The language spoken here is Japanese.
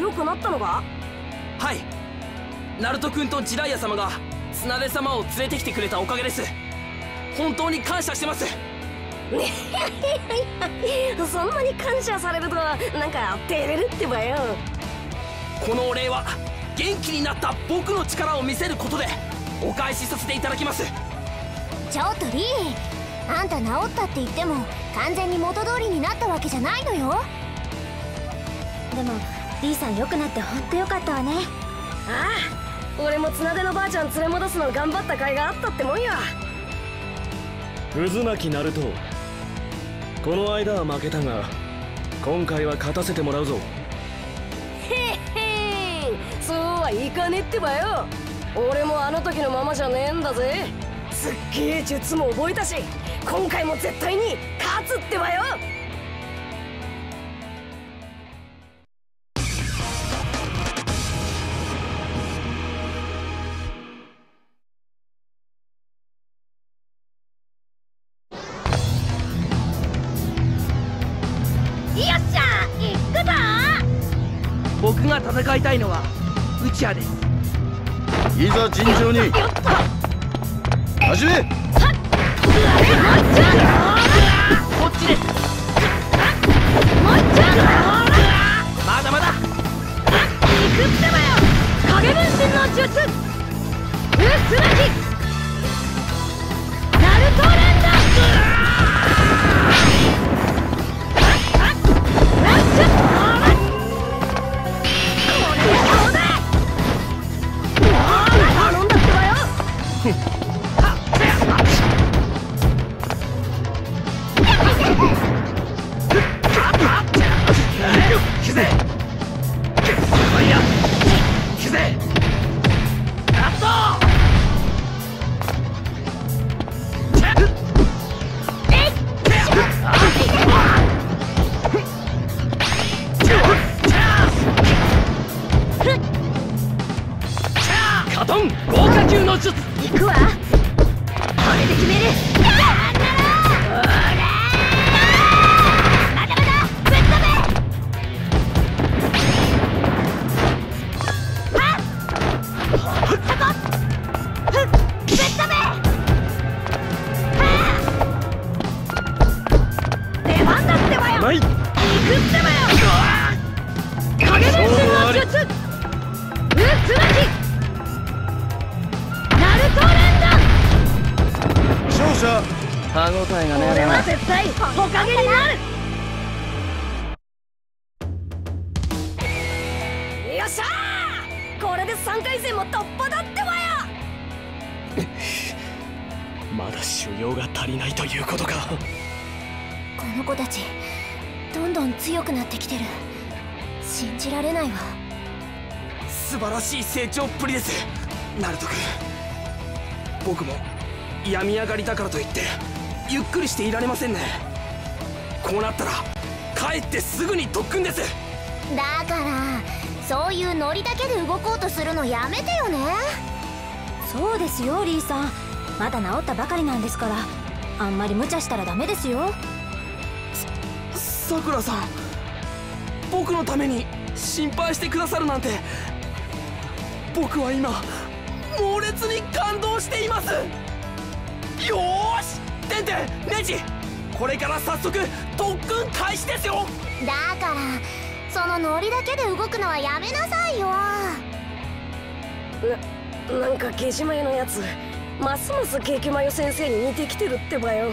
良くなったのか？はい、ナルト君とジライア様が綱手様を連れてきてくれたおかげです。本当に感謝してます。そんなに感謝されるとなんか照れるってばよ。このお礼は元気になった僕の力を見せることでお返しさせていただきます。ちょっとリー、あんた治ったって言っても完全に元通りになったわけじゃないのよ。でもリーさん良くなって本当良かったわね。ああ、俺も綱手のばあちゃん連れ戻すの頑張った甲斐があったってもんや。渦巻ナルト、この間は負けたが今回は勝たせてもらうぞ。へへー、そうはいかねえってばよ。俺もあの時のままじゃねえんだぜ。すっげえ術も覚えたし今回も絶対に勝つってばよ。僕が戦いたいのはウチアです。いざ尋常に始め。こっちです。まだまだいくってばよ。影分身の術、渦巻ナルトレンダー。成長っぷりです、ナルト君。僕も病み上がりだからといってゆっくりしていられませんね。こうなったら帰ってすぐに特訓です。だからそういうノリだけで動こうとするのやめてよね。そうですよリーさん、まだ治ったばかりなんですから、あんまり無茶したらダメですよ。さくらさん、僕のために心配してくださるなんて、僕は今猛烈に感動しています。よーし、テンテン、ネジ、これから早速特訓開始ですよ。だからそのノリだけで動くのはやめなさいよ。なんかゲジマヨのやつますますゲジマヨ先生に似てきてるってばよ。